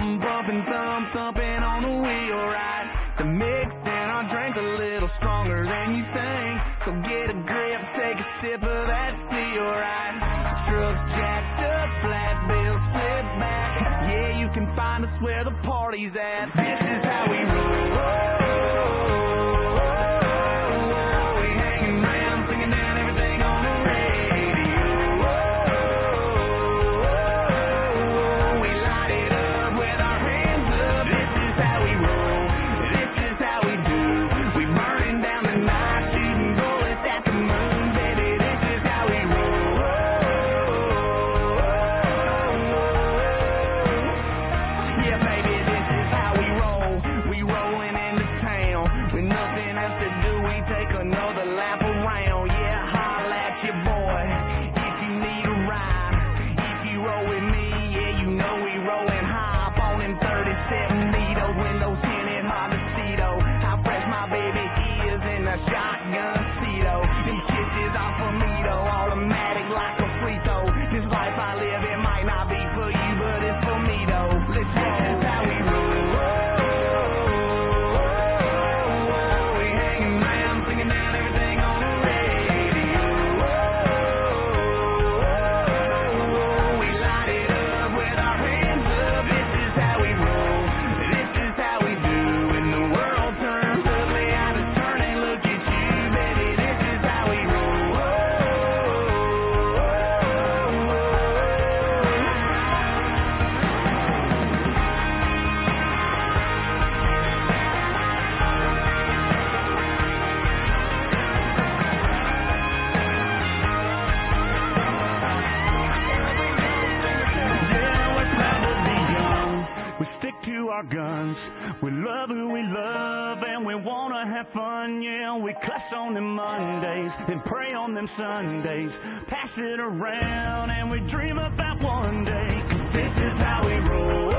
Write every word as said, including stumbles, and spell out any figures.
Bumping, thumb thumping on the wheel, right? The mix and our drink a little stronger than you think. So get a grip, take a sip of that steel, right? Trucks jacked up, flat bills flip back. Yeah, you can find us where the party's at. This is how we roll. Our guns. We love who we love and we want to have fun, yeah. We cuss on them Mondays and pray on them Sundays. Pass it around and we dream about one day. This is how we roll.